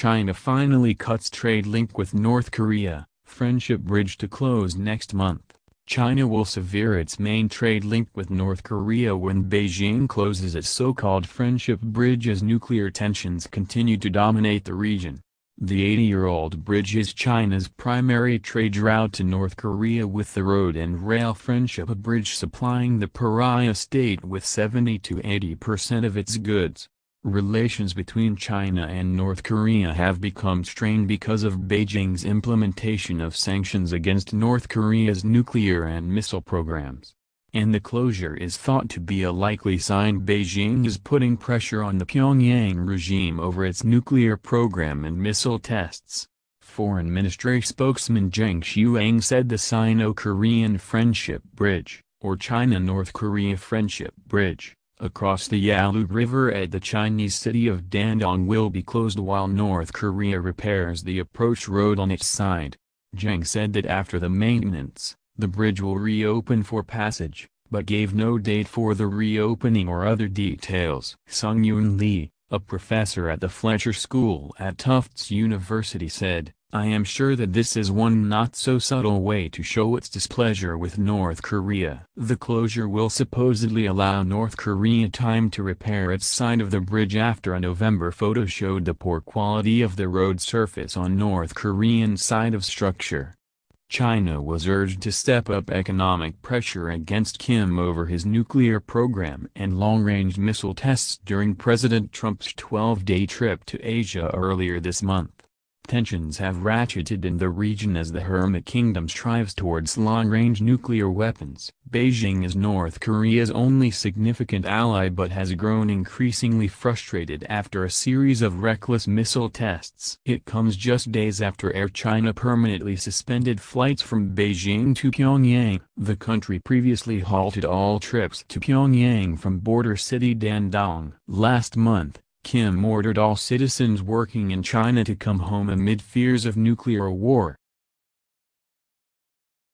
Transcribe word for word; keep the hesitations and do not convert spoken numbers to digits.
China finally cuts trade link with North Korea, friendship bridge to close next month. China will sever its main trade link with North Korea when Beijing closes its so-called friendship bridge as nuclear tensions continue to dominate the region. The eighty-year-old bridge is China's primary trade route to North Korea, with the road and rail friendship bridge supplying the pariah state with seventy to eighty percent of its goods. Relations between China and North Korea have become strained because of Beijing's implementation of sanctions against North Korea's nuclear and missile programs. And the closure is thought to be a likely sign Beijing is putting pressure on the Pyongyang regime over its nuclear program and missile tests. Foreign Ministry spokesman Geng Shuang said the Sino-Korean Friendship Bridge, or China-North Korea Friendship Bridge, across the Yalu River at the Chinese city of Dandong will be closed while North Korea repairs the approach road on its side. Geng said that after the maintenance, the bridge will reopen for passage, but gave no date for the reopening or other details. Sung Yoon Lee, a professor at the Fletcher School at Tufts University, said, "I am sure that this is one not so subtle way to show its displeasure with North Korea." The closure will supposedly allow North Korea time to repair its side of the bridge after a November photo showed the poor quality of the road surface on North Korean side of structure. China was urged to step up economic pressure against Kim over his nuclear program and long-range missile tests during President Trump's twelve-day trip to Asia earlier this month. Tensions have ratcheted in the region as the hermit kingdom strives towards long-range nuclear weapons. Beijing is North Korea's only significant ally but has grown increasingly frustrated after a series of reckless missile tests. It comes just days after Air China permanently suspended flights from Beijing to Pyongyang. The country previously halted all trips to Pyongyang from border city Dandong. Last month, Kim ordered all citizens working in China to come home amid fears of nuclear war.